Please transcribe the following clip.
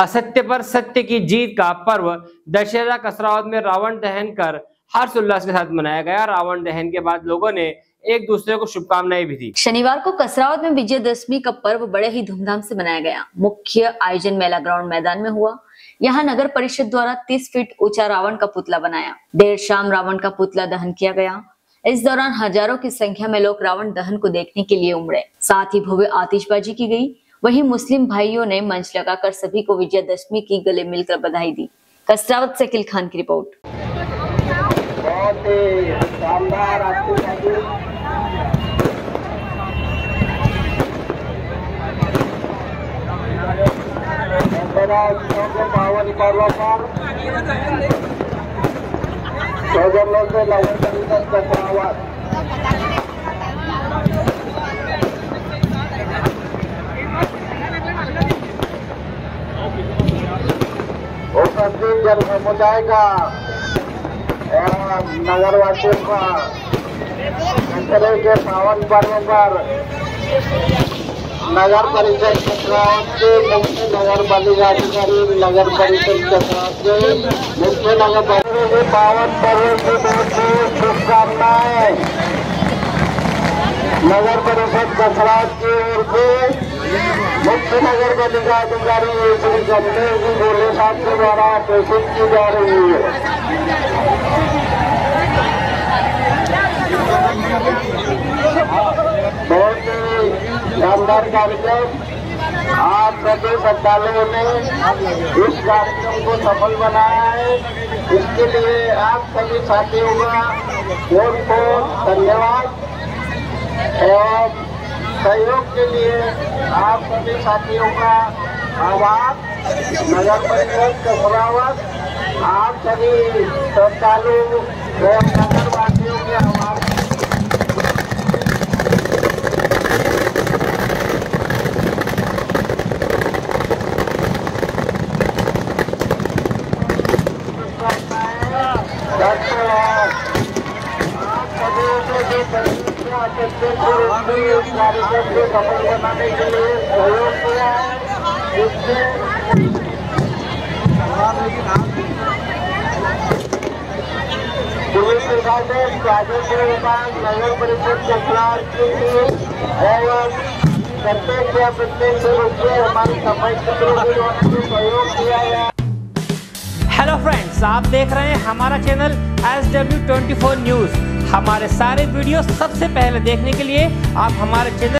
असत्य पर सत्य की जीत का पर्व दशहरा कसरावद में रावण दहन कर हर्षोल्लास के साथ मनाया गया। रावण दहन के बाद लोगों ने एक दूसरे को शुभकामनाएं भी दी। शनिवार को कसरावद में विजयदशमी का पर्व बड़े ही धूमधाम से मनाया गया। मुख्य आयोजन मेला ग्राउंड मैदान में हुआ। यहाँ नगर परिषद द्वारा 30 फीट ऊंचा रावण का पुतला बनाया। देर शाम रावण का पुतला दहन किया गया। इस दौरान हजारों की संख्या में लोग रावण दहन को देखने के लिए उमड़े। साथ ही भव्य आतिशबाजी की गई। वहीं मुस्लिम भाइयों ने मंच लगाकर सभी को विजयदशमी की गले मिलकर बधाई दी। कसरावद से अकिल खान की रिपोर्ट। जाएगा नगरवासियों का दशहरे के पावन पर्व पर नगर परिषद कसरावद के मुख्य नगर पालिका अधिकारी नगर परिषद कसरावद के मुख्य नगर पालिका के पावन पर्व की बहुत बहुत शुभकामनाएं। नगर परिषद कसरावद की ओर से मुख्य नगर पालिका अधिकारी श्री जनदेव भोले शास्त्री द्वारा प्रेषित की जा रही है। बहुत ही शानदार कार्यक्रम। आप सभी श्रद्धालुओं ने इस कार्यक्रम को सफल बनाया है, इसके लिए आप सभी साथियों का बहुत बहुत धन्यवाद और सहयोग के लिए आप सभी साथियों का आभार। नगर परिषद कसरावद आप सभी श्रद्धालु एवं नगरवासियों के आभार। कार्यक्रम को सफल बनाने के लिए सहयोग किया है, इससे पुलिस प्रशासन, राजस्व विभाग, नगर परिषद कसरावद के लिए और प्रत्येक या प्रत्यक्ष रूप से हमारे सफाई कर्मियों ने सहयोग किया है। हेलो फ्रेंड्स, आप देख रहे हैं हमारा चैनल SW 24 न्यूज। हमारे सारे वीडियो सबसे पहले देखने के लिए आप हमारे चैनल